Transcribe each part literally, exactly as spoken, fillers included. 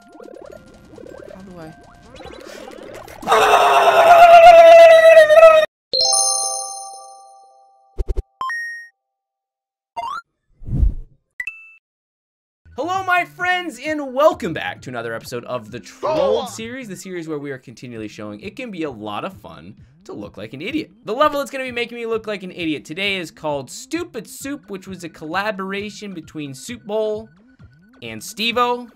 How do I... Hello, my friends, and welcome back to another episode of the Trolled series, the series where we are continually showing it can be a lot of fun to look like an idiot. The level that's going to be making me look like an idiot today is called Stupid Soup, which was a collaboration between Soup Bowl and Stevo,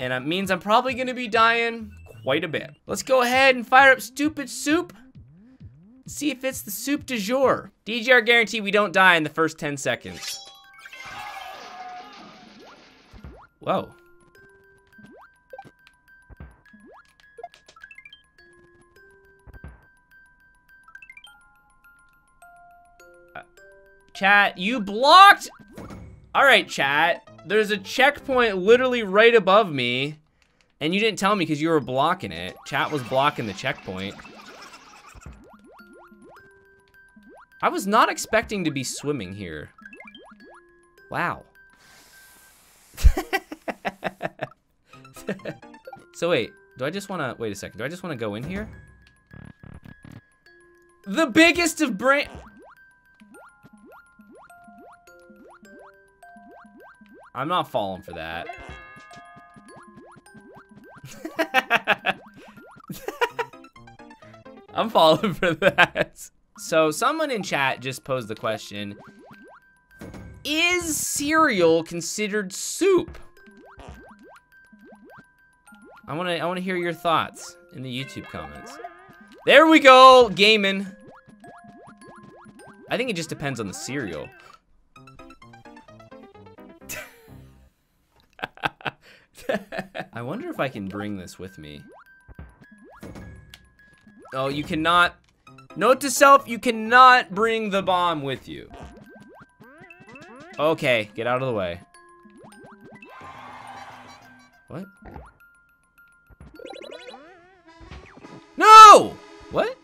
and it means I'm probably going to be dying quite a bit. Let's go ahead and fire up Stupid Soup, see if it's the soup du jour. D G R guarantee we don't die in the first ten seconds. Whoa. Uh, chat, you blocked? All right, chat. There's a checkpoint literally right above me, and you didn't tell me because you were blocking it. Chat was blocking the checkpoint. I was not expecting to be swimming here. Wow. So wait, do I just wanna, wait a second, do I just wanna go in here? The biggest of brain. I'm not falling for that. I'm falling for that. So someone in chat just posed the question, is cereal considered soup? I wanna, I wanna hear your thoughts in the YouTube comments. There we go, gaming. I think it just depends on the cereal. I wonder if I can bring this with me. Oh, you cannot, note to self, you cannot bring the bomb with you. Okay, get out of the way. What? No! What?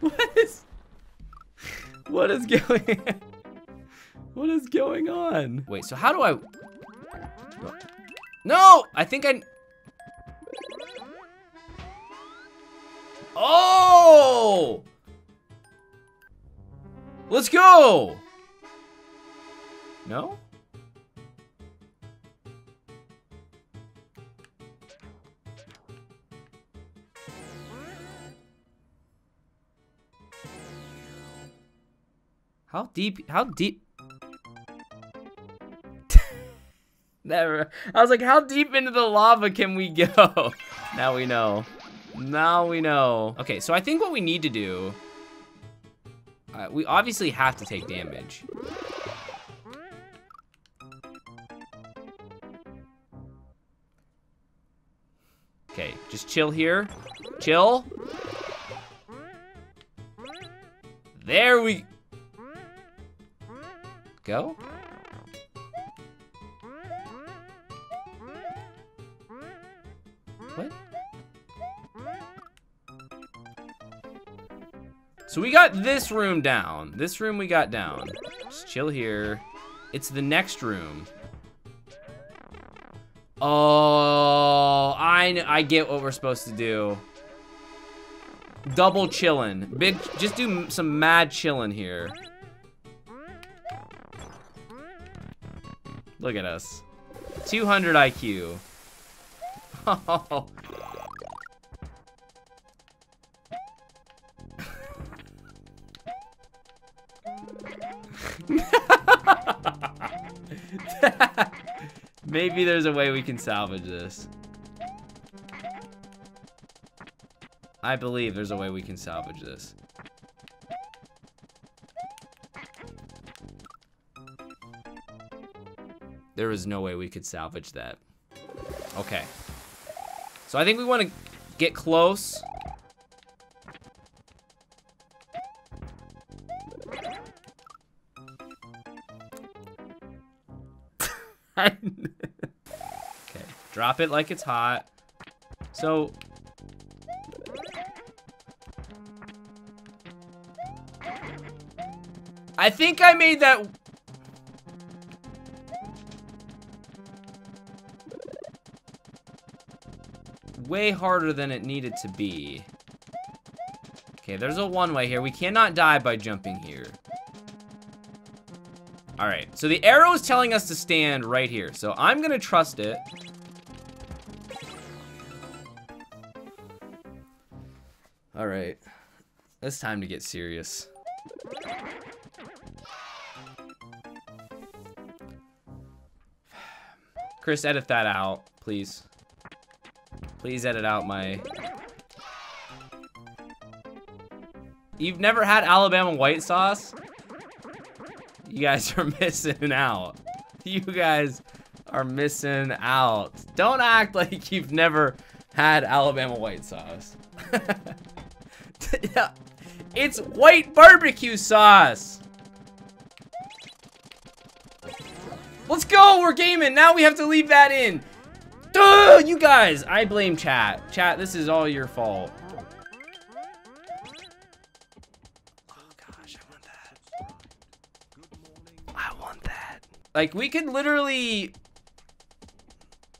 What is... What is going on? What is going on? Wait, so how do I... No! I think I... Oh! Let's go! No? How deep, how deep? Never. I was like, how deep into the lava can we go? Now we know. Now we know. Okay, so I think what we need to do, uh, we obviously have to take damage. Okay, just chill here. Chill. There we go. What? So we got this room down. This room we got down. Just chill here. It's the next room. Oh, I, I get what we're supposed to do. Double chillin'. Big, just do some mad chillin' here. Look at us. two hundred I Q. Oh. Maybe there's a way we can salvage this. I believe there's a way we can salvage this. There is no way we could salvage that. Okay. So I think we want to get close. Drop it like it's hot. So. I think I made that. Way harder than it needed to be. Okay, there's a one-way here. We cannot die by jumping here. All right, so the arrow is telling us to stand right here. So I'm gonna trust it. All right, it's time to get serious. Chris, edit that out, please. Please edit out my... You've never had Alabama white sauce? You guys are missing out. You guys are missing out. Don't act like you've never had Alabama white sauce. It's white barbecue sauce. Let's go, we're gaming. Now we have to leave that in. Duh, you guys, I blame chat. Chat, this is all your fault. Like, we could literally...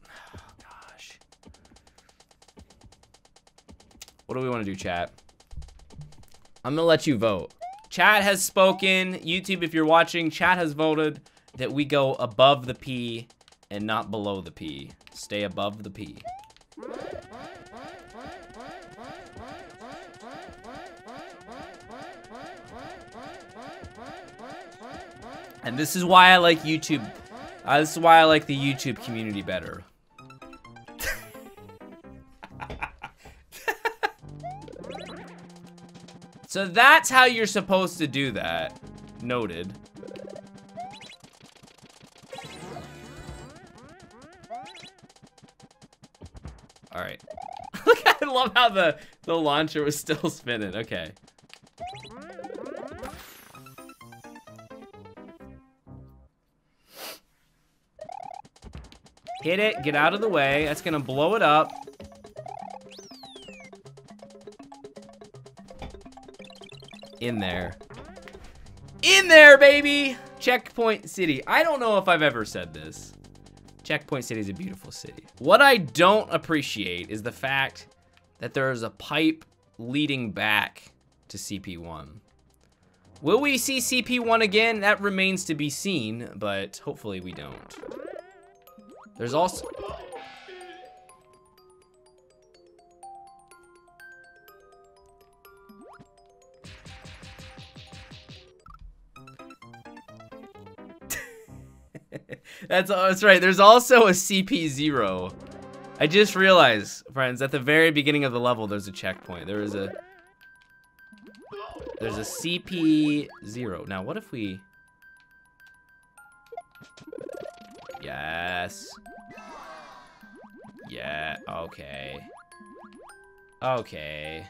Oh, gosh. What do we want to do, chat? I'm going to let you vote. Chat has spoken. YouTube, if you're watching, chat has voted that we go above the P and not below the P. Stay above the P. And this is why I like YouTube. Uh, this is why I like the YouTube community better. So that's how you're supposed to do that. Noted. All right. Look, I love how the, the launcher was still spinning. Okay. Hit it, get out of the way. That's gonna blow it up. In there. In there, baby! Checkpoint City. I don't know if I've ever said this. Checkpoint City is a beautiful city. What I don't appreciate is the fact that there is a pipe leading back to C P one. Will we see C P one again? That remains to be seen, but hopefully we don't. There's also... that's, that's right, there's also a C P zero. I just realized, friends, at the very beginning of the level, there's a checkpoint. There is a... There's a C P zero. Now, what if we... Yes. Yeah, okay. Okay.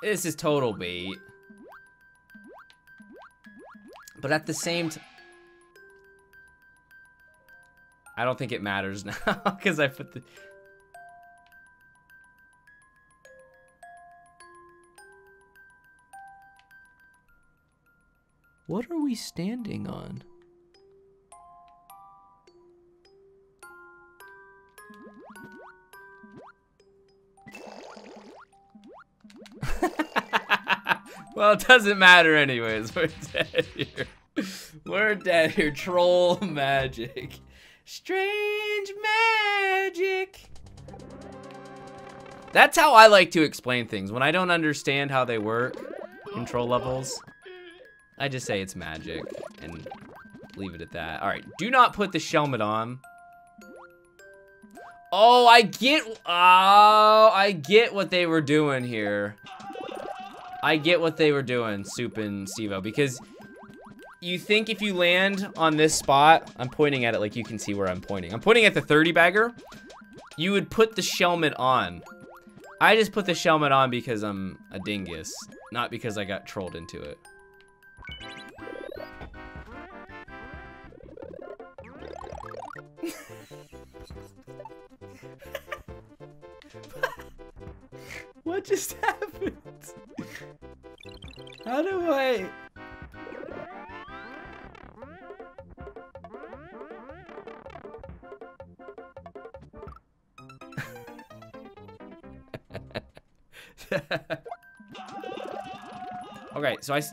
This is total bait. But at the same time... I don't think it matters now, because I put the... What are we standing on? Well, it doesn't matter anyways. We're dead here. We're dead here. Troll magic. Strange magic. That's how I like to explain things. When I don't understand how they work in troll levels, I just say it's magic and leave it at that. All right. Do not put the helmet on. Oh, I get... Oh, I get what they were doing here. I get what they were doing, Soup and Stevo, because you think if you land on this spot, I'm pointing at it like you can see where I'm pointing. I'm pointing at the thirty bagger. You would put the shelmet on. I just put the shelmet on because I'm a dingus, not because I got trolled into it. What just happened? How do I... Okay, so I s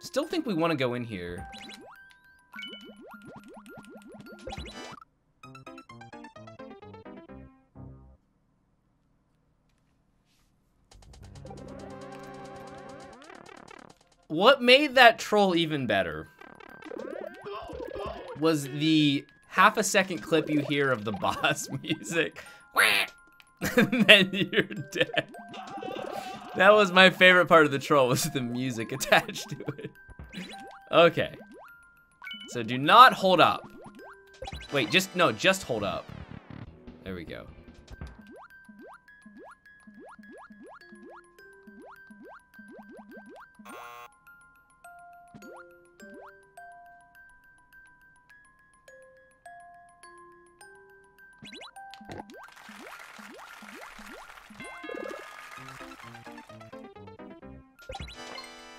still think we want to go in here. What made that troll even better was the half a second clip you hear of the boss music. And then you're dead. That was my favorite part of the troll, was the music attached to it. Okay. So do not hold up. Wait, just, no, just hold up. There we go.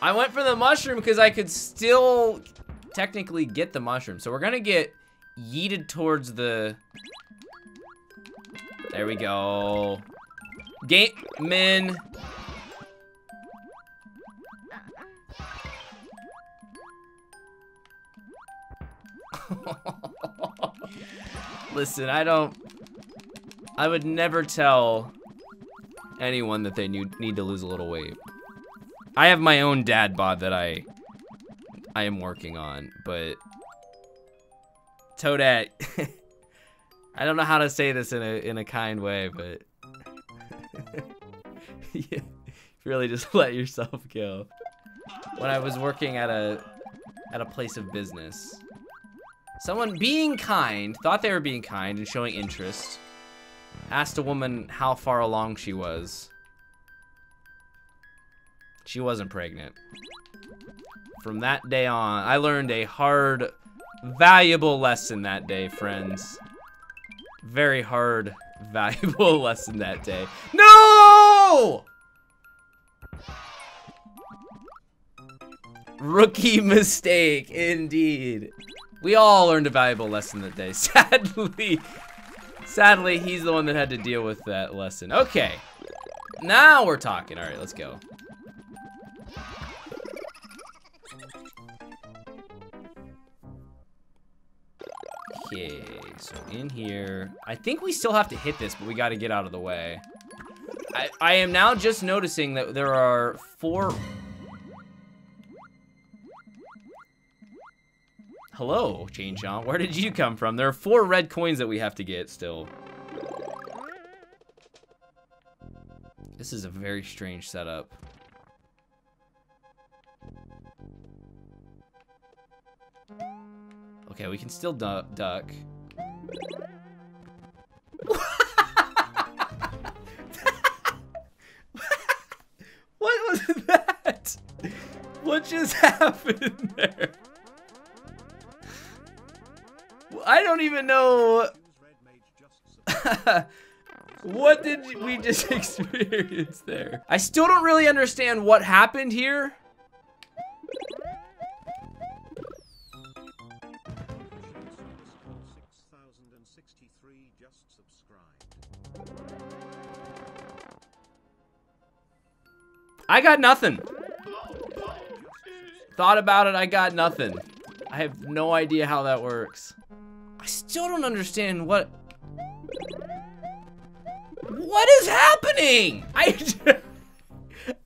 I went for the mushroom because I could still technically get the mushroom. So we're gonna get yeeted towards the... There we go. Game min. Listen, I don't... I would never tell anyone that they need to lose a little weight. I have my own dad bod that I I am working on, but Toadette, I don't know how to say this in a in a kind way, but yeah, really just let yourself go. When I was working at a at a place of business, someone being kind, thought they were being kind and showing interest, asked a woman how far along she was. She wasn't pregnant. From that day on, I learned a hard, valuable lesson that day, friends. Very hard, valuable lesson that day. No! Rookie mistake, indeed. We all learned a valuable lesson that day. Sadly, sadly, he's the one that had to deal with that lesson. Okay, now we're talking. All right, let's go. Okay, so in here, I think we still have to hit this, but we got to get out of the way. I, I am now just noticing that there are four... Hello, Chain Chomp, where did you come from? There are four red coins that we have to get still. This is a very strange setup. Okay, we can still du duck. What was that? What just happened there? I don't even know. What did we just experience there? I still don't really understand what happened here. I got nothing. Thought about it, I got nothing. I have no idea how that works. I still don't understand what... What is happening? I just,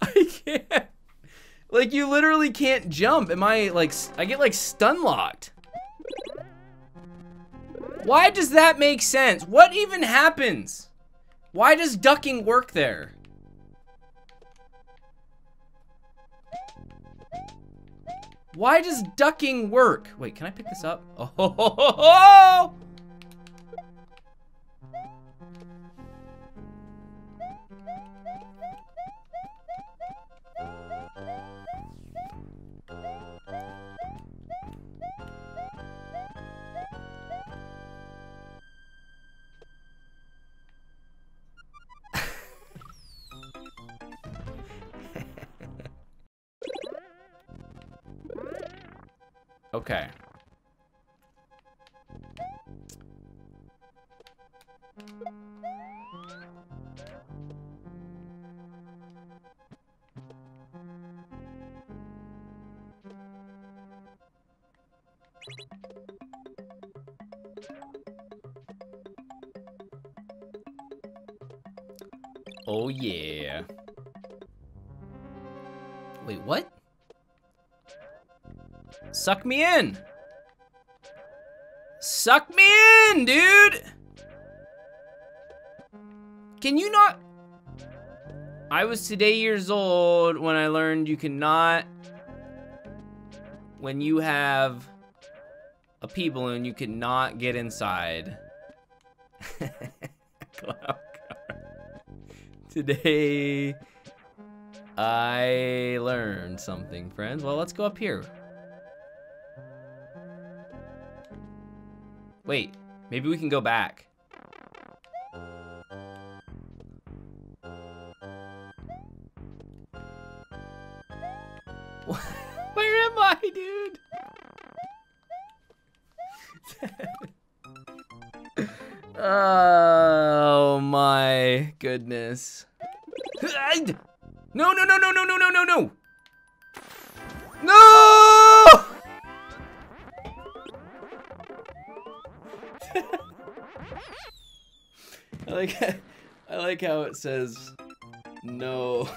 I can't... Like, you literally can't jump. Am I, like... I get, like, stun-locked. Why does that make sense? What even happens? Why does ducking work there? Why does ducking work? Wait, can I pick this up? Oh, ho, ho, ho, ho! Okay. Oh, yeah. Wait, what? Suck me in! Suck me in, dude! Can you not? I was today years old when I learned you cannot, when you have a pee balloon, you cannot get inside. Cloud car. Today, I learned something, friends. Well, let's go up here. Wait, maybe we can go back. Where am I, dude? Oh my goodness. No, no, no, no, no, no, no, no, no! No! I like, I like how it says no.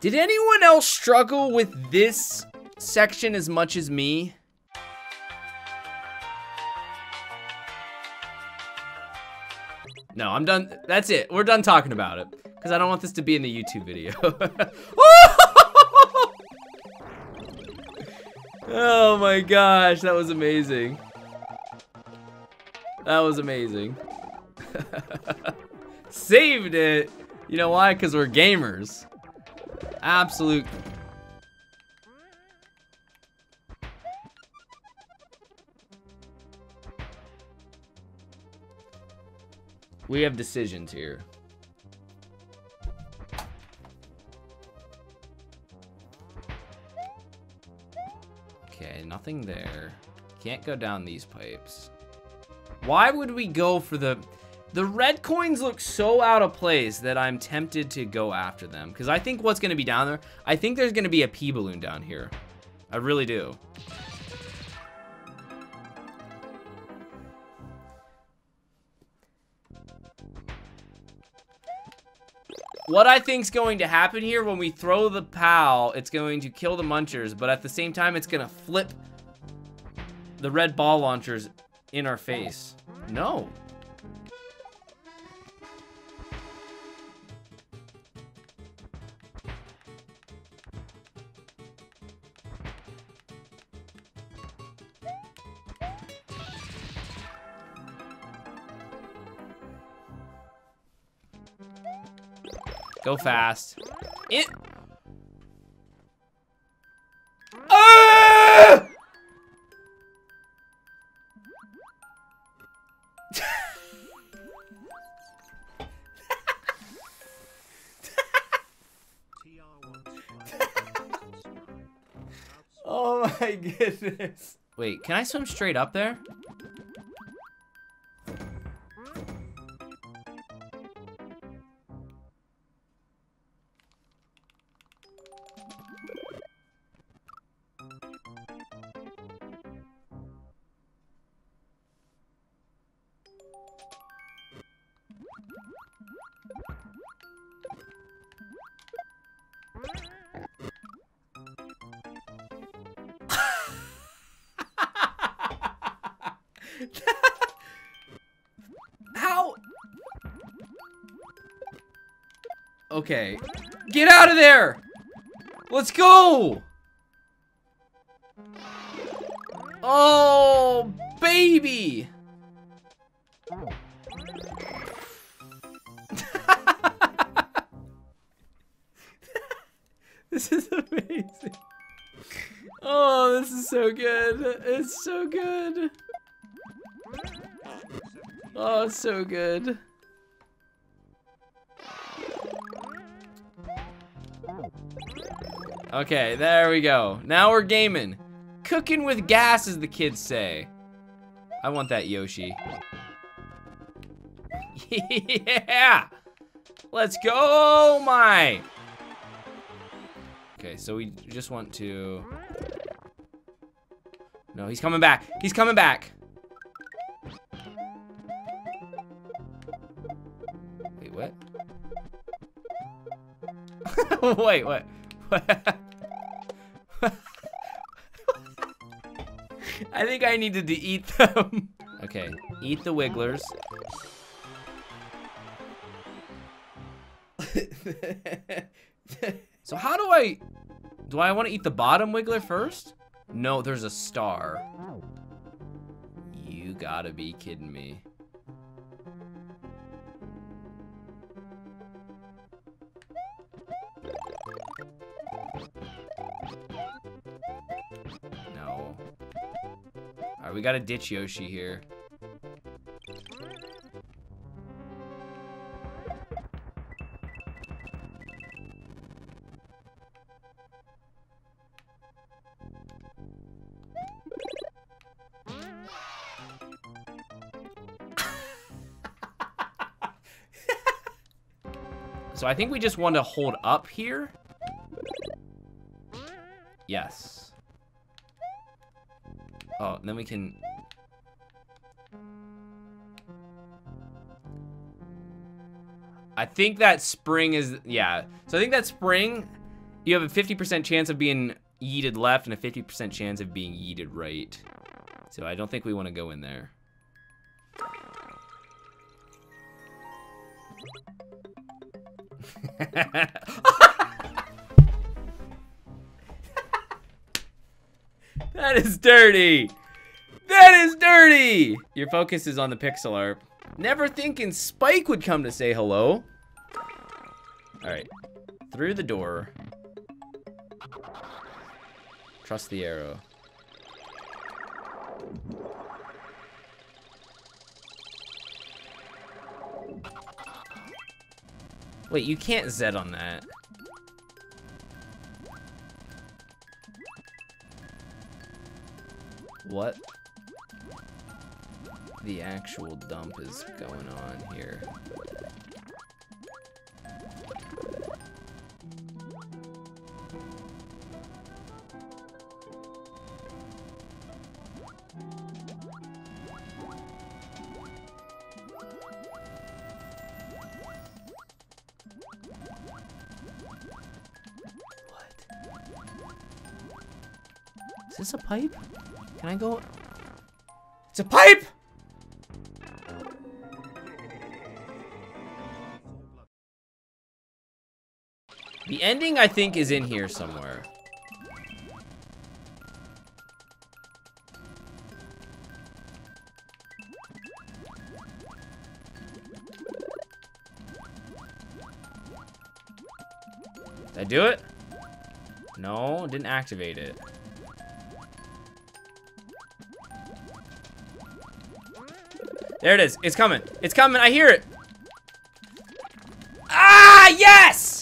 Did anyone else struggle with this section as much as me? No, I'm done. That's it. We're done talking about it. Because I don't want this to be in the YouTube video. Oh my gosh, that was amazing. That was amazing. Saved it. You know why? Because we're gamers. Absolute. We have decisions here. Okay, nothing there. Can't go down these pipes. Why would we go for the... The red coins look so out of place that I'm tempted to go after them. Because I think what's going to be down there, I think there's going to be a pee balloon down here. I really do. What I think's going to happen here when we throw the pal, it's going to kill the munchers. But at the same time, it's going to flip the red ball launchers in our face. No. Go fast. It. Ah! Oh my goodness. Wait, can I swim straight up there? How? Okay. Get out of there! Let's go! Oh, baby! This is amazing. Oh, this is so good. It's so good. Oh, it's so good. Okay, there we go. Now we're gaming. Cooking with gas, as the kids say. I want that, Yoshi. Yeah! Let's go, oh my! Okay, so we just want to... No, he's coming back. He's coming back. Wait, what? Wait, what? What? I think I needed to eat them. Okay, eat the wigglers. So how do I... Do I want to eat the bottom wiggler first? No, there's a star. You gotta be kidding me. No. Alright, we gotta ditch Yoshi here. So I think we just want to hold up here. Yes. Oh, and then we can... I think that spring is... Yeah. So I think that spring, you have a fifty percent chance of being yeeted left and a fifty percent chance of being yeeted right. So I don't think we want to go in there. That is dirty. That is dirty. Your focus is on the pixel art. Never thinking Spike would come to say hello. All right, through the door. Trust the arrow. Wait, you can't Z on that. What the actual dump is going on here? Is this a pipe? Can I go? It's a pipe! The ending, I think, is in here somewhere. Did I do it? No, didn't activate it. There it is. It's coming. It's coming. I hear it. Ah, yes!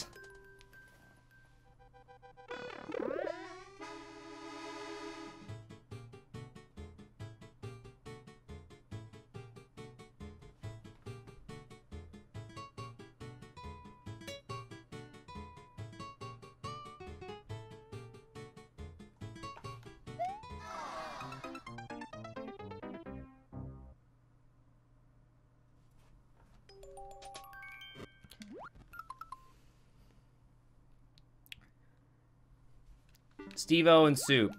Stevo and Soup.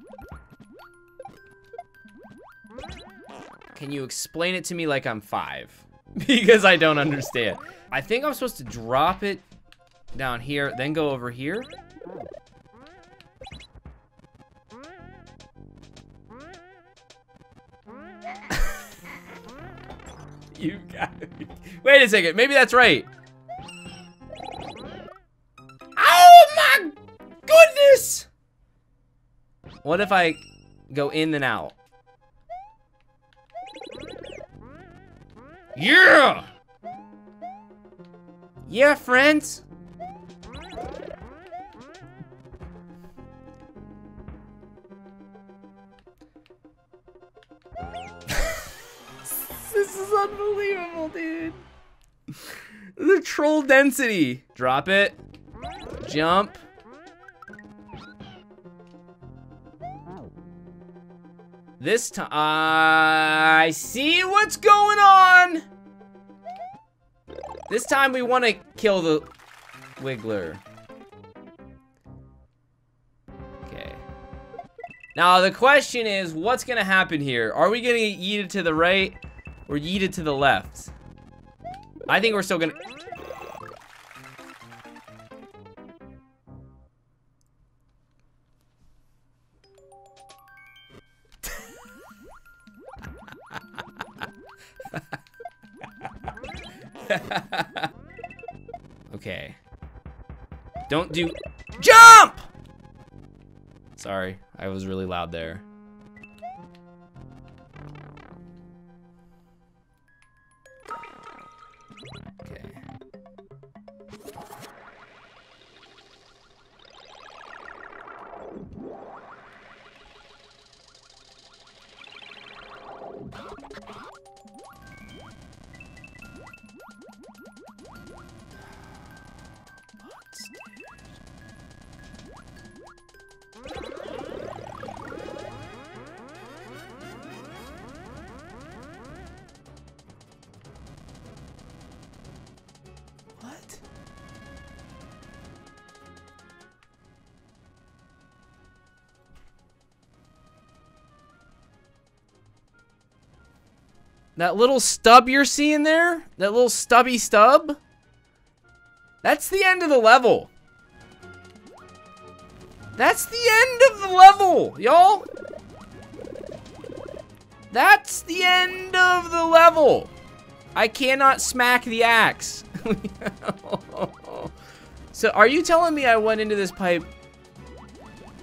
Can you explain it to me like I'm five? Because I don't understand. I think I'm supposed to drop it down here, then go over here. You got it. Wait a second, maybe that's right. What if I go in and out? Yeah! Yeah, friends! This is unbelievable, dude. The troll density. Drop it. Jump. This time, uh, I see what's going on. This time we want to kill the Wiggler. Okay. Now the question is, what's gonna happen here? Are we gonna get yeeted to the right or yeeted to the left? I think we're still gonna. Okay. Don't do jump. Sorry, I was really loud there. Okay. That little stub you're seeing there, that little stubby stub, that's the end of the level. That's the end of the level, y'all. That's the end of the level. I cannot smack the axe. So are you telling me I went into this pipe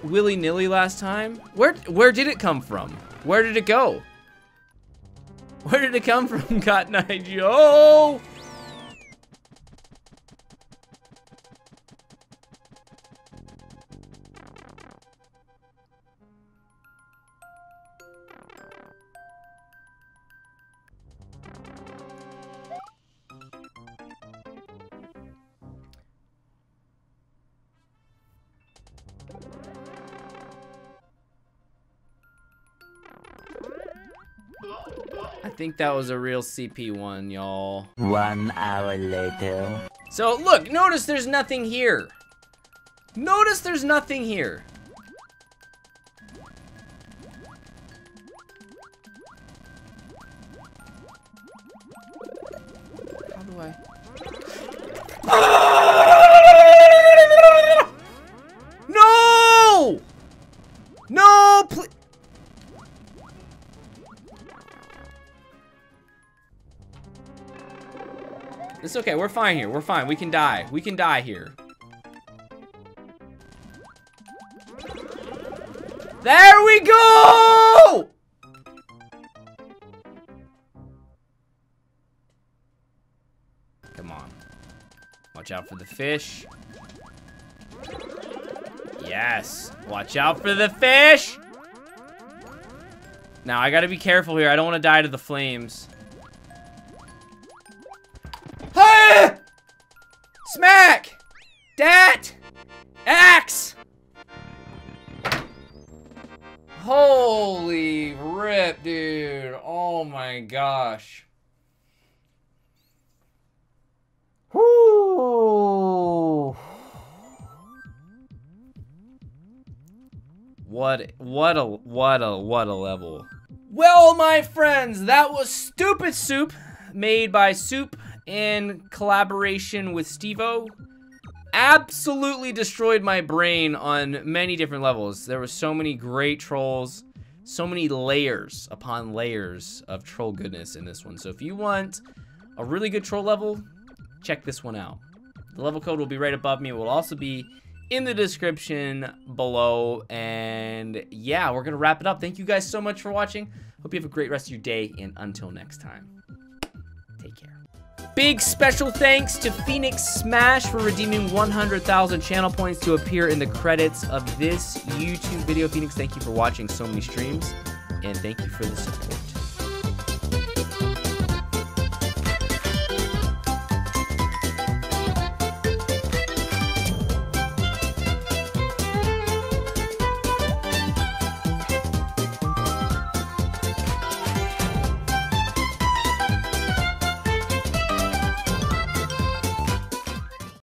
willy-nilly last time? Where, where did it come from? Where did it go? Where did it come from, Cotton Eye Joe? I think that was a real C P one, y'all. One hour later. So look, notice there's nothing here. Notice there's nothing here. How do I? No! No, please. It's okay, we're fine here, we're fine. We can die, we can die here. There we go! Come on. Watch out for the fish. Yes, watch out for the fish! Now, I gotta be careful here. I don't wanna die to the flames. Smack! Dat! Axe! Holy rip, dude. Oh my gosh. Whoo! What, what a, what a, what a level. Well, my friends, that was Stupid Soup, made by Soup in collaboration with Stevo. Absolutely destroyed my brain on many different levels. There were so many great trolls, so many layers upon layers of troll goodness in this one. So if you want a really good troll level, check this one out. The level code will be right above me. It will also be in the description below. And yeah, we're gonna wrap it up. Thank you guys so much for watching. Hope you have a great rest of your day, and until next time, take care. Big special thanks to Phoenix Smash for redeeming one hundred thousand channel points to appear in the credits of this YouTube video. Phoenix, thank you for watching so many streams, and thank you for the support.